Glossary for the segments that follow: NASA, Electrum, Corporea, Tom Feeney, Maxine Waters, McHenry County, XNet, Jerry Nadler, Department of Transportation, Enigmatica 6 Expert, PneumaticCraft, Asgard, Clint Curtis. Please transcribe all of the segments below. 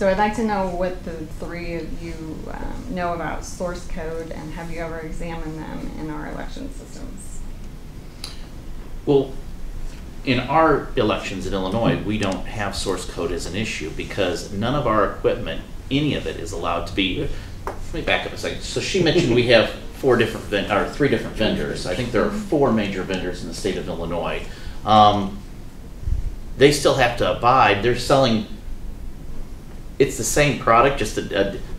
So I'd like to know what the three of you know about source code, and have you ever examined them in our election systems? Well, in our elections in Illinois, we don't have source code as an issue because none of our equipment, any of it, is allowed to be. Let me back up a second. So she mentioned we have three different vendors. I think there are four major vendors in the state of Illinois. They still have to abide. They're selling. It's the same product, just it's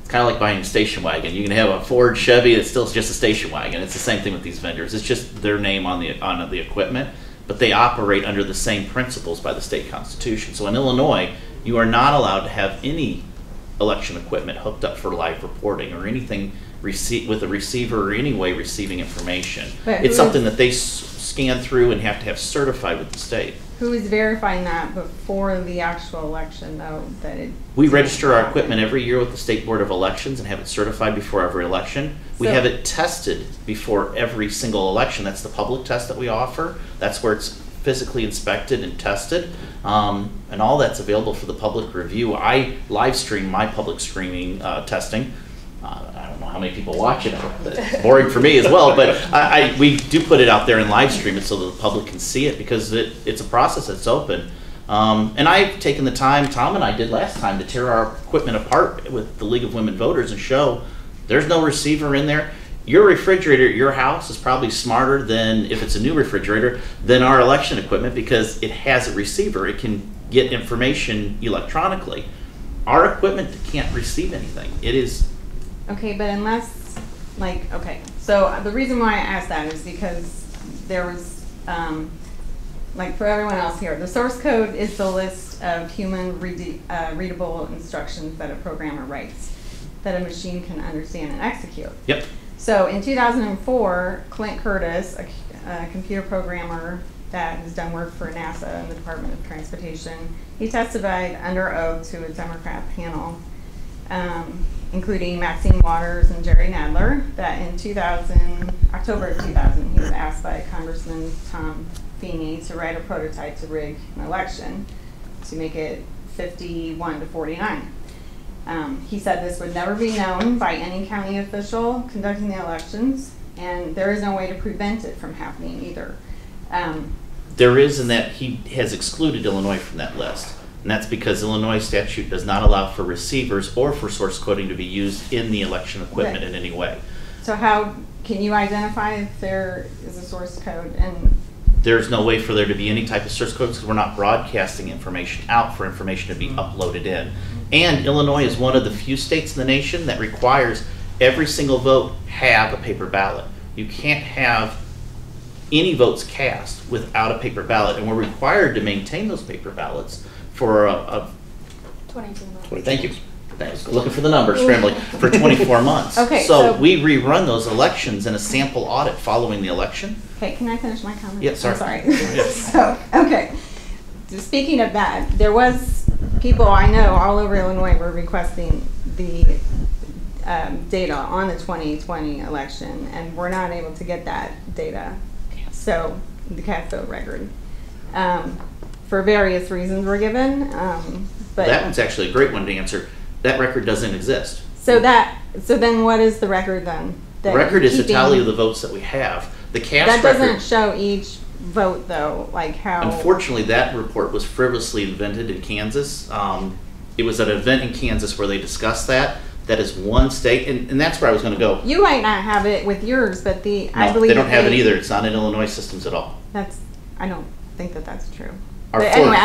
kind of like buying a station wagon. You can have a Ford Chevy. It's still just a station wagon. It's the same thing with these vendors. It's just their name on the equipment, but they operate under the same principles by the state constitution. So in Illinois, you are not allowed to have any election equipment hooked up for live reporting or anything with a receiver or any way receiving information. But it's something that they scan through and have to have certified with the state. Who is verifying that before the actual election, though? That it we register our equipment every year with the State Board of Elections and have it certified before every election. So we have it tested before every single election. That's the public test that we offer. That's where it's physically inspected and tested, and all that's available for the public review. I live stream my public screening testing. I don't know how many people watch it. It's boring for me as well, but we do put it out there and live stream it so that the public can see it, because it's a process that's open. And I've taken the time, Tom and I did last time, to tear our equipment apart with the League of Women Voters and show there's no receiver in there. Your refrigerator at your house is probably smarter than, if it's a new refrigerator, than our election equipment, because it has a receiver. It can get information electronically. Our equipment can't receive anything. It is. Okay, but unless, like, okay, so the reason why I asked that is because there was, like, for everyone else here, the source code is the list of human readable instructions that a programmer writes that a machine can understand and execute. Yep. So in 2004, Clint Curtis, a computer programmer that has done work for NASA and the Department of Transportation, he testified under oath to a Democrat panel, including Maxine Waters and Jerry Nadler, that in October of 2000, he was asked by Congressman Tom Feeney to write a prototype to rig an election to make it 51 to 49. He said this would never be known by any county official conducting the elections, and there is no way to prevent it from happening either. There is, in that he has excluded Illinois from that list, and that's because Illinois statute does not allow for receivers or for source coding to be used in the election equipment in any way. So how can you identify if there is a source code? And there's no way for there to be any type of source code because we're not broadcasting information out for information to be uploaded in. And Illinois is one of the few states in the nation that requires every single vote have a paper ballot. You can't have any votes cast without a paper ballot, and we're required to maintain those paper ballots for 22 months. Thank you. Thanks. Looking for the numbers, scrambling, for 24 months. Okay, so we rerun those elections in a sample audit following the election. Okay, can I finish my comment? Yes, yeah, sorry. I'm sorry. Yes. So, okay. So speaking of that, there was people I know all over Illinois were requesting the data on the 2020 election, and we're not able to get that data, so the cast vote record. For various reasons were given. But that one's actually a great one to answer. That record doesn't exist. So then what is the record then? The record is the tally of the votes that we have. The cast record. That doesn't show each vote, though, like how. Unfortunately, that report was frivolously invented in Kansas. It was at an event in Kansas where they discussed that. That is one state, and that's where I was going to go. You might not have it with yours, but I believe they don't have it either. It's not in Illinois systems at all. I don't think that's true. But anyway,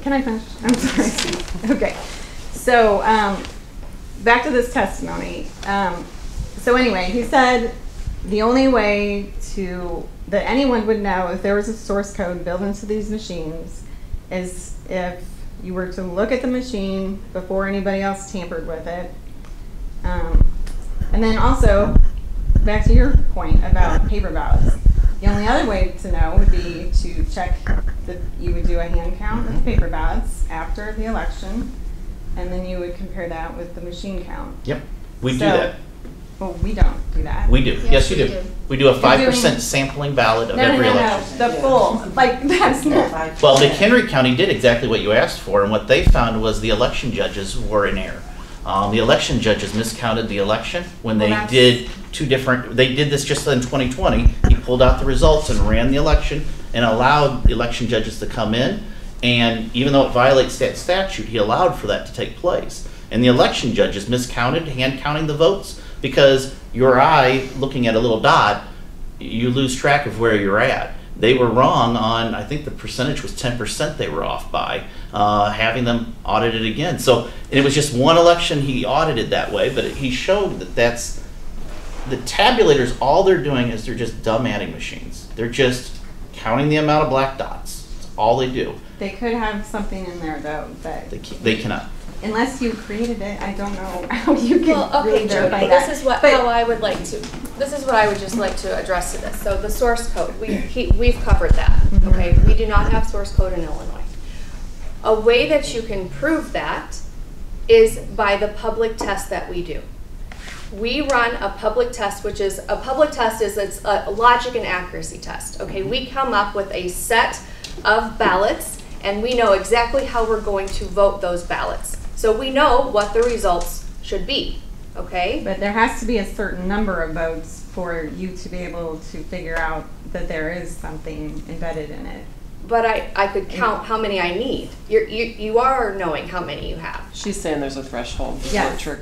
can I finish? I'm sorry. Okay, so back to this testimony. So anyway, he said the only way that anyone would know if there was a source code built into these machines is if you were to look at the machine before anybody else tampered with it. And then also, back to your point about paper ballots, the only other way to know would be to check that you would do a hand count of paper ballots after the election, and then you would compare that with the machine count. Yep, we do that. Well, we don't do that. We do. Yes, you do. We do a 5% sampling ballot of every election. The full, like that's not 5%. Well, McHenry County did exactly what you asked for, and what they found was the election judges were in error. The election judges miscounted the election when they did two different, they did this just in 2020. He pulled out the results and ran the election and allowed the election judges to come in. And even though it violates that statute, he allowed for that to take place. And the election judges miscounted, hand counting the votes, because your eye looking at a little dot, you lose track of where you're at. They were wrong on, I think the percentage was 10% they were off by, having them audited again. So, and it was just one election he audited that way, but he showed that that's, the tabulators, all they're doing is they're just dumb adding machines. They're just counting the amount of black dots. That's all they do. They could have something in there though, but they cannot. Unless you created it, I don't know how you can verify that. This is what, how I would like to, this is what I would just like to address to this. So the source code, we've covered that, okay? We do not have source code in Illinois. A way that you can prove that is by the public test that we do. We run a public test, which is, a public test is it's a logic and accuracy test, okay? We come up with a set of ballots and we know exactly how we're going to vote those ballots. So we know what the results should be, okay? But there has to be a certain number of votes for you to be able to figure out that there is something embedded in it. But I could count how many I need. You are knowing how many you have. She's saying there's a threshold. Yeah.